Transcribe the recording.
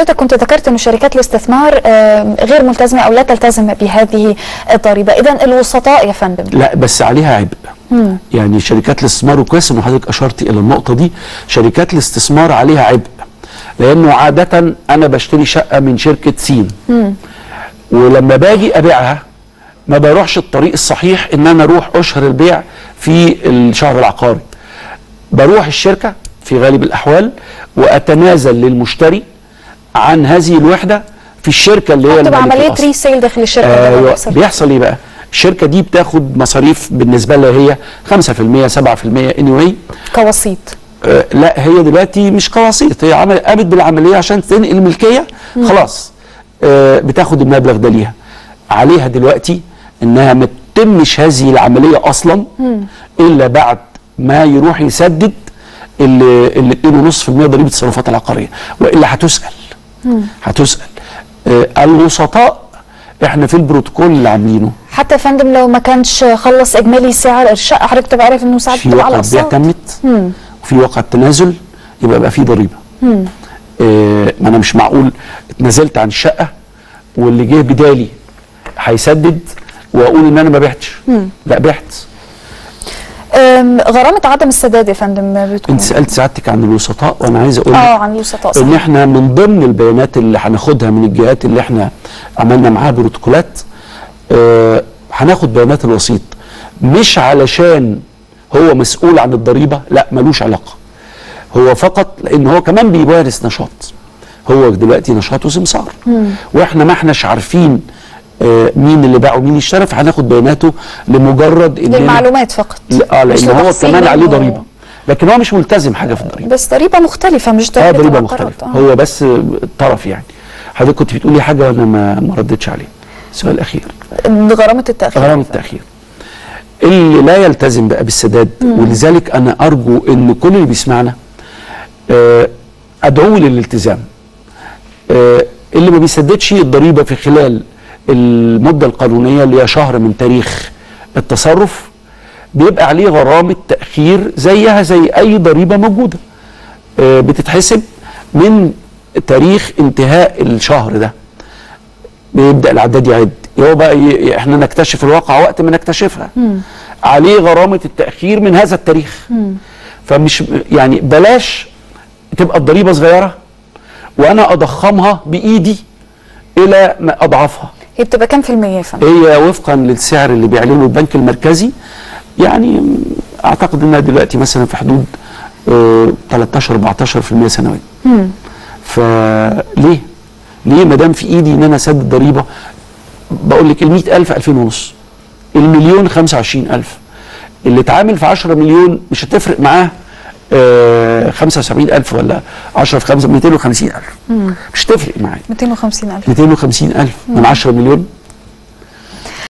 حضرتك كنت ذكرت ان شركات الاستثمار غير ملتزمه او لا تلتزم بهذه الضريبه، اذا الوسطاء يا فندم لا بس عليها عبء. يعني شركات الاستثمار، وكويس ان حضرتك اشرت الى النقطه دي، شركات الاستثمار عليها عبء، لانه عاده انا بشتري شقه من شركه سين، ولما باجي ابيعها ما بروحش الطريق الصحيح ان انا اروح اشهر البيع في الشهر العقاري، بروح الشركه في غالب الاحوال واتنازل للمشتري عن هذه الوحده في الشركه اللي هي بتبقى عمليه ريسيل داخل الشركه. بيحصل ايه بقى؟ الشركه دي بتاخد مصاريف بالنسبه لها هي 5% 7% anyway كوسيط. لا هي دلوقتي مش كوسيط، هي قامت بالعمليه عشان تنقل الملكيه خلاص، بتاخد المبلغ ده ليها. عليها دلوقتي انها ما تتمش هذه العمليه اصلا الا بعد ما يروح يسدد ال 2.5% ضريبه التصرفات العقاريه، والا هتسال. هتسال. الوسطاء احنا في البروتوكول اللي عاملينه. حتى يا فندم لو ما كانش خلص اجمالي سعر الشقه حضرتك تبقى عارف انه ساعات بتبقى على اقساط. في واقعه البيع تمت وفي واقعه التنازل يبقى في ضريبه. ما انا مش معقول اتنازلت عن الشقه واللي جه بدالي هيسدد واقول ان انا ما بعتش. لا بعت. غرامه عدم السداد يا فندم بتكون. انت سالت سعادتك عن الوسطاء، وانا عايز اقول عن الوسطاء صحيح. ان احنا من ضمن البيانات اللي هناخدها من الجهات اللي احنا عملنا معاها بروتوكولات، هناخد بيانات الوسيط، مش علشان هو مسؤول عن الضريبه، لا ملوش علاقه، هو فقط لان هو كمان بيمارس نشاط، هو دلوقتي نشاطه سمسار، واحنا ما احناش عارفين مين اللي باع ومين اشترى، فهناخد بياناته لمجرد ان للمعلومات فقط. لان هو كمان عليه ضريبه، لكن هو مش ملتزم حاجه في الضريبه، بس ضريبه مختلفه مش ضريبه مختلفه. هو بس طرف. يعني حضرتك كنت بتقولي حاجه وانا ما ردتش عليها، السؤال الاخير غرامه التاخير. غرامه التاخير اللي لا يلتزم بقى بالسداد، ولذلك انا ارجو ان كل اللي بيسمعنا ادعوه للالتزام. اللي ما بيسددش الضريبه في خلال المدة القانونية اللي هي شهر من تاريخ التصرف، بيبقى عليه غرامة تأخير زيها زي أي ضريبة موجودة، بتتحسب من تاريخ انتهاء الشهر ده، بيبدأ العداد يعد. هو بقى احنا نكتشف الواقعة وقت ما نكتشفها. عليه غرامة التأخير من هذا التاريخ. فمش يعني بلاش تبقى الضريبة صغيرة وأنا أضخمها بإيدي إلى ما أضعفها. هي بتبقى كام في المية يا فندم؟ هي وفقا للسعر اللي بيعلنه البنك المركزي، يعني اعتقد انها دلوقتي مثلا في حدود 13-14% سنويا. فليه؟ ليه ما دام في ايدي ان انا اسدد ضريبه؟ بقول لك ال 100,000 2500، المليون 25,000، اللي اتعامل في 10 مليون مش هتفرق معاه 75,000 ولا 10 في 5 250,000 مش تفرق معايا. 250,000 250,000 من 10 مليون